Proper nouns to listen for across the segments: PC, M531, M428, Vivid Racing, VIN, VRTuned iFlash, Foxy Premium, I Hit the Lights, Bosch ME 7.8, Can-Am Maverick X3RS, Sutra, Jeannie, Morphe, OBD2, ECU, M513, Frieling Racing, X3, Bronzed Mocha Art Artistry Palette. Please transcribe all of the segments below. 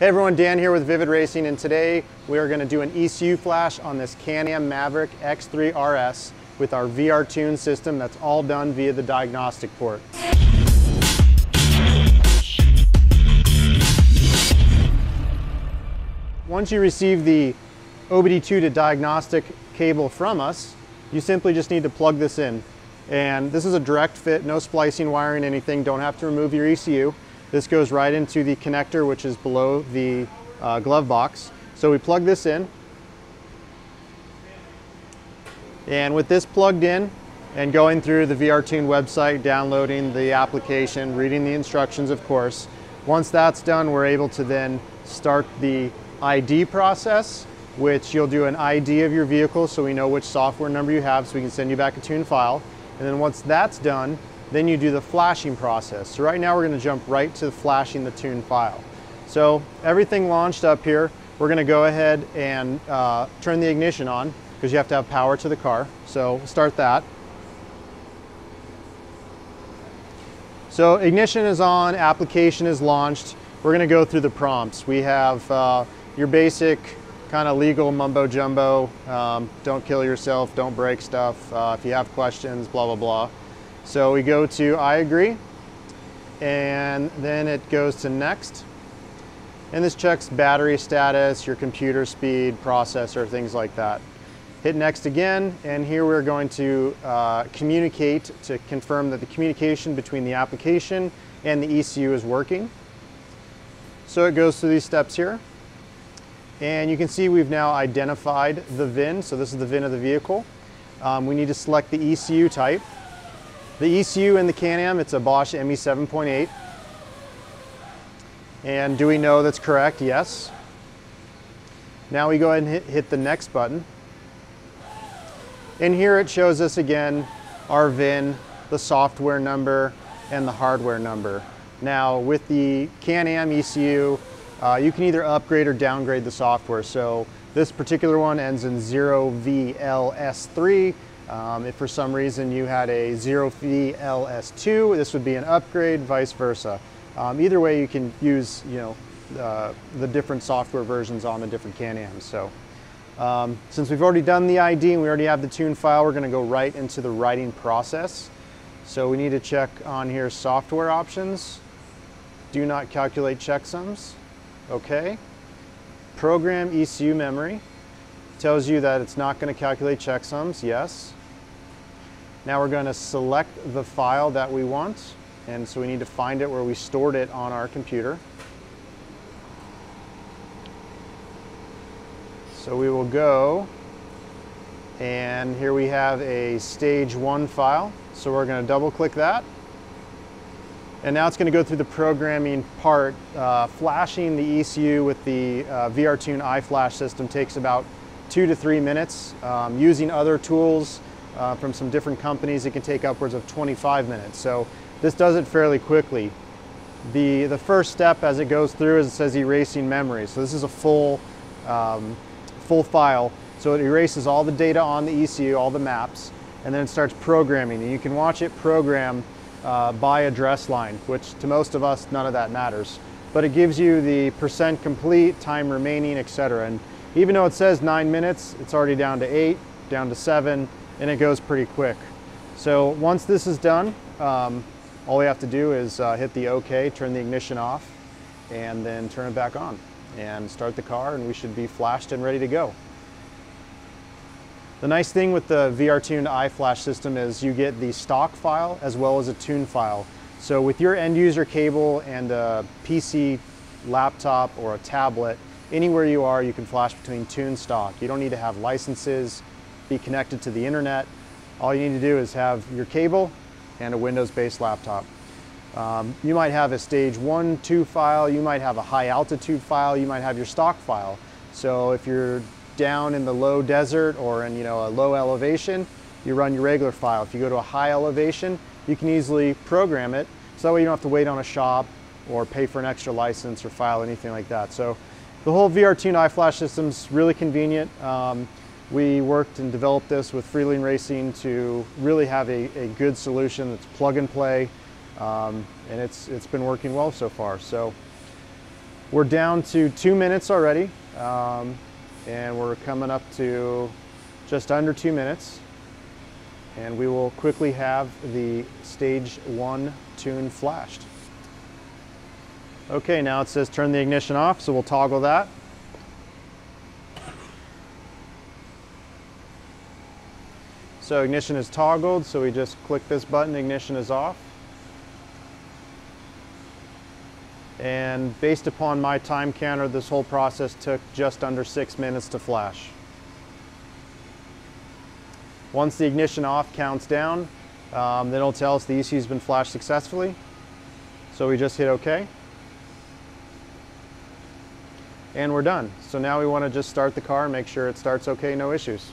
Hey everyone, Dan here with Vivid Racing, and today we are going to do an ECU flash on this Can-Am Maverick X3RS with our VR-tuned system. That's all done via the diagnostic port. Once you receive the OBD2 to diagnostic cable from us, you simply just need to plug this in. And this is a direct fit, no splicing, wiring, anything. Don't have to remove your ECU. This goes right into the connector, which is below the glove box. So we plug this in. And with this plugged in and going through the VRTuned website, downloading the application, reading the instructions, of course. Once that's done, we're able to then start the ID process, which you'll do an ID of your vehicle so we know which software number you have so we can send you back a tuned file. And then once that's done, then you do the flashing process. So right now we're going to jump right to flashing the tuned file. So everything launched up here, we're going to go ahead and turn the ignition on because you have to have power to the car. So we'll start that. So ignition is on, application is launched. We're going to go through the prompts. We have your basic kind of legal mumbo jumbo, don't kill yourself, don't break stuff, if you have questions, blah, blah, blah. So we go to I agree, and then it goes to next. And this checks battery status, your computer speed, processor, things like that. Hit next again, and here we're going to communicate to confirm that the communication between the application and the ECU is working. So it goes through these steps here. And you can see we've now identified the VIN. So this is the VIN of the vehicle. We need to select the ECU type. The ECU in the Can-Am, it's a Bosch ME 7.8. And do we know that's correct? Yes. Now we go ahead and hit the next button. And here it shows us again our VIN, the software number, and the hardware number. Now with the Can-Am ECU, you can either upgrade or downgrade the software. So this particular one ends in 0VLS3. If for some reason you had a 0VLS2, this would be an upgrade, vice versa. Either way, you can use, you know, the different software versions on the different Can-Ams. So since we've already done the ID and we already have the tune file, we're going to go right into the writing process. So we need to check on here software options. Do not calculate checksums. Okay. Program ECU memory. Tells you that it's not going to calculate checksums. Yes. Now we're going to select the file that we want, and so we need to find it where we stored it on our computer. So we will go, and here we have a stage 1 file, so we're going to double click that, and now it's going to go through the programming part. Flashing the ECU with the VRTuned iFlash system takes about 2 to 3 minutes. Using other tools from some different companies, it can take upwards of 25 minutes. So this does it fairly quickly. The first step as it goes through is it says erasing memory. So this is a full file. So it erases all the data on the ECU, all the maps, and then it starts programming. And you can watch it program by address line, which to most of us, none of that matters. But it gives you the % complete, time remaining, etc. And even though it says 9 minutes, it's already down to 8, down to 7, and it goes pretty quick. So once this is done, all we have to do is hit the OK, turn the ignition off, and then turn it back on and start the car, and we should be flashed and ready to go. The nice thing with the VR-tuned iFlash system is you get the stock file as well as a tune file. So with your end user cable and a PC laptop or a tablet, anywhere you are, you can flash between tune stock. You don't need to have licenses, be connected to the internet. All you need to do is have your cable and a Windows-based laptop. You might have a stage 1, 2 file, you might have a high altitude file, you might have your stock file. So if you're down in the low desert or in, you know, a low elevation, you run your regular file. If you go to a high elevation, you can easily program it, so that way you don't have to wait on a shop or pay for an extra license or file anything like that. So the whole VR-tuned iFlash system is really convenient. We worked and developed this with Frieling Racing to really have a good solution that's plug and play, and it's been working well so far. So We're down to 2 minutes already, and we're coming up to just under 2 minutes. And we will quickly have the stage 1 tune flashed. Okay, now it says turn the ignition off, so we'll toggle that. So ignition is toggled, so we just click this button, ignition is off. And based upon my time counter, this whole process took just under 6 minutes to flash. Once the ignition off counts down, then it'll tell us the ECU's been flashed successfully. So we just hit OK. And we're done. So now we want to just start the car and make sure it starts OK, no issues.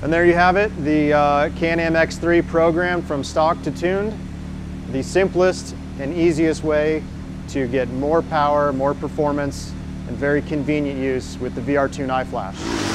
And there you have it, the Can-Am X3 program from stock to tuned. The simplest and easiest way to get more power, more performance, and very convenient use with the VRTuned iFlash.